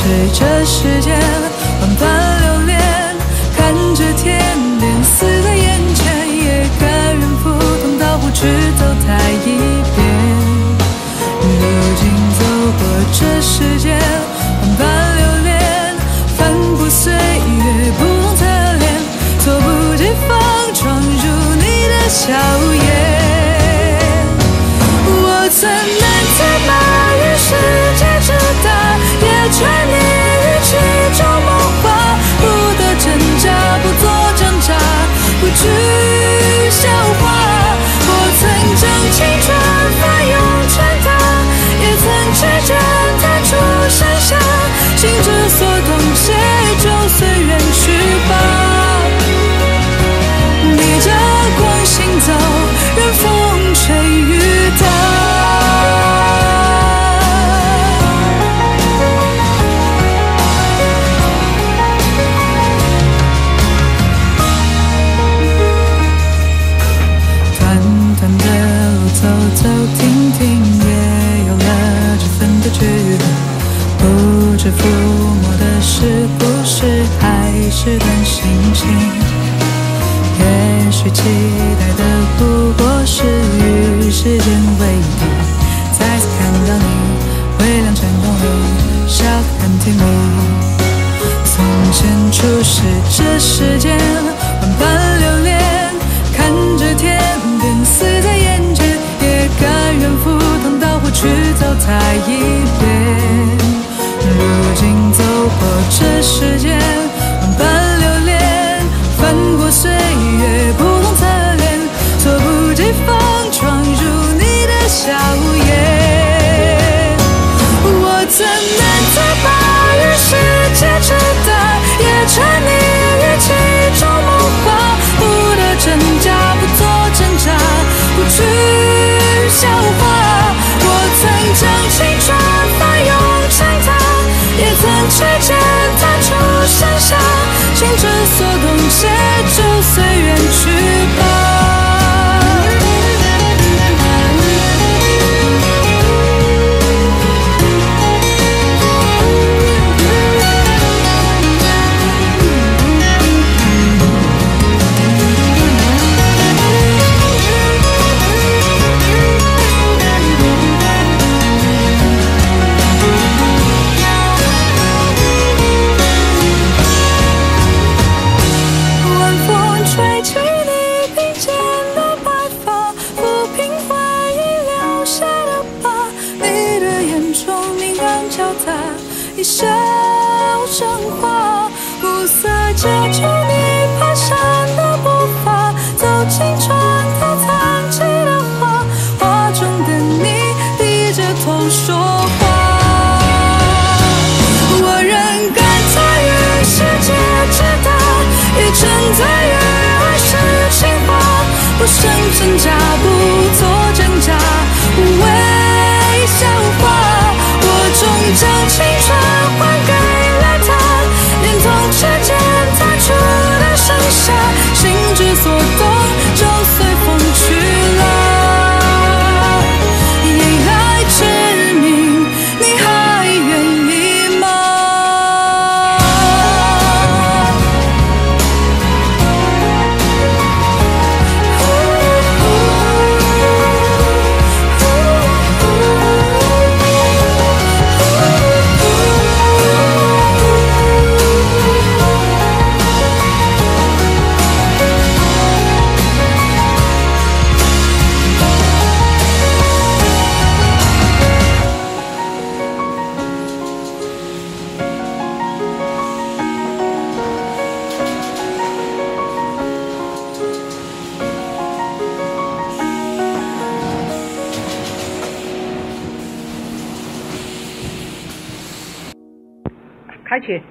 随着时间万般留恋，看着天边似的眼圈，也甘愿赴汤蹈火，只走它一遍。如今走过这世间万般留恋，翻过岁月不同侧脸，措不及防闯入你的笑颜。我怎能在茫然世界之大，也沉溺于其中梦话，不得挣扎，不做挣扎，不去消化。我曾将青春翻涌成她，也曾赤诚探出山下，心之所动，谁就随缘去吧。逆着光行走，任风吹雨打。走走停停，也有了这份的距离。不知抚摸的是故事，还是段心情。也许期待的不过是与时间为敌。再次看到你，微凉晨光里，笑很甜蜜。从前初识这世间，万般留恋，看着天边似的眼睛。甘愿赴汤蹈火，去走它一遍。如今走过这世间，万般留恋，翻过岁月不同侧脸，措不及防闯入你的笑颜。我怎能在茫然世界之大，也沉溺于其中梦话，不得挣扎，不做挣扎，不去笑话。我曾将青春翻涌成她，也曾赤诚探出山下，心之所动，谁就随缘去吧。开启。